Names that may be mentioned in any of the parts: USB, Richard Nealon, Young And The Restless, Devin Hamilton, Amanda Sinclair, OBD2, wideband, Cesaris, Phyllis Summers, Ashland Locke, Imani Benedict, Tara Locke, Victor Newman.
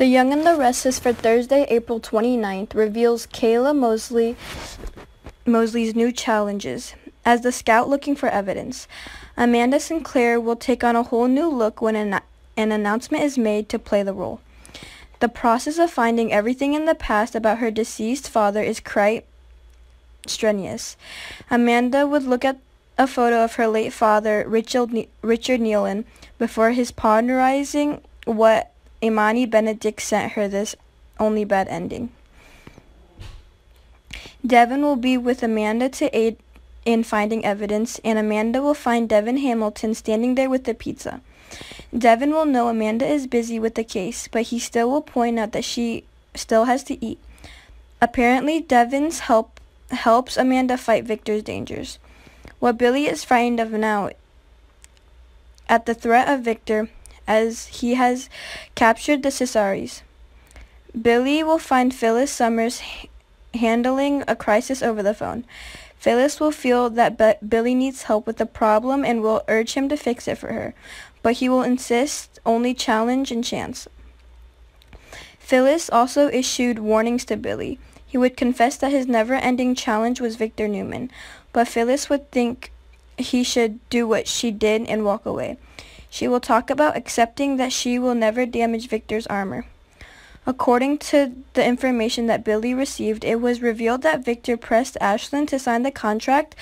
The Young and the Restless for Thursday, April 29th reveals Kayla Mosley's new challenges. As the scout looking for evidence, Amanda Sinclair will take on a whole new look when an announcement is made to play the role. The process of finding everything in the past about her deceased father is quite strenuous. Amanda would look at a photo of her late father, Richard Nealon, before his ponderizing what Imani Benedict sent her, this only bad ending. Devin will be with Amanda to aid in finding evidence, and Amanda will find Devin Hamilton standing there with the pizza. Devin will know Amanda is busy with the case, but he still will point out that she still has to eat. Apparently, Devin's help helps Amanda fight Victor's dangers. What Billy is frightened of now at the threat of Victor, as he has captured the Cesaris. Billy will find Phyllis Summers handling a crisis over the phone. Phyllis will feel that Billy needs help with the problem and will urge him to fix it for her, but he will insist only challenge and chance. Phyllis also issued warnings to Billy. He would confess that his never-ending challenge was Victor Newman, but Phyllis would think he should do what she did and walk away. She will talk about accepting that she will never damage Victor's armor. According to the information that Billy received, it was revealed that Victor pressed Ashland to sign the contract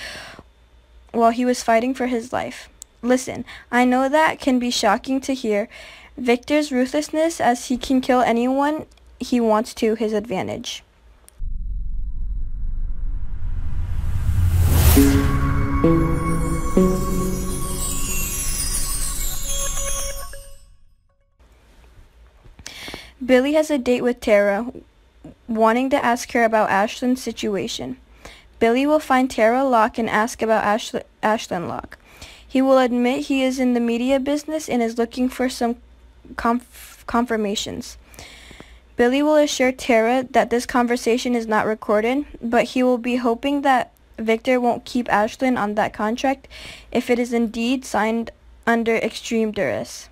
while he was fighting for his life. Listen, I know that can be shocking to hear. Victor's ruthlessness, as he can kill anyone he wants to his advantage. Billy has a date with Tara, wanting to ask her about Ashland's situation. Billy will find Tara Locke and ask about Ashland Locke. He will admit he is in the media business and is looking for some confirmations. Billy will assure Tara that this conversation is not recorded, but he will be hoping that Victor won't keep Ashland on that contract if it is indeed signed under extreme duress.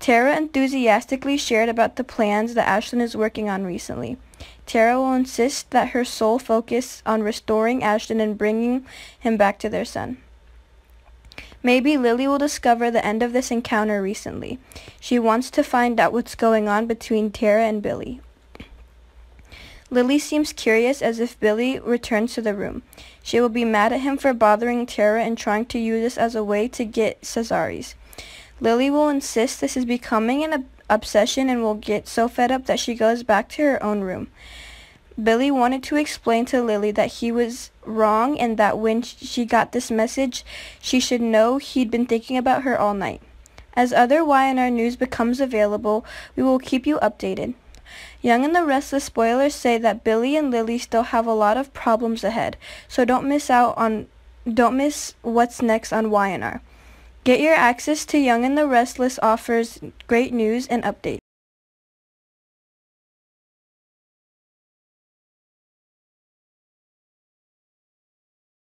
Tara enthusiastically shared about the plans that Ashland is working on recently. Tara will insist that her sole focus on restoring Ashland and bringing him back to their son. Maybe Lily will discover the end of this encounter recently. She wants to find out what's going on between Tara and Billy. Lily seems curious, as if Billy returns to the room, she will be mad at him for bothering Tara and trying to use this as a way to get Cesaris. Lily will insist this is becoming an obsession and will get so fed up that she goes back to her own room. Billy wanted to explain to Lily that he was wrong and that when she got this message, she should know he'd been thinking about her all night. As other YNR news becomes available, we will keep you updated. Young and the Restless spoilers say that Billy and Lily still have a lot of problems ahead, so don't miss what's next on YNR. Get your access to Young and the Restless offers great news and updates.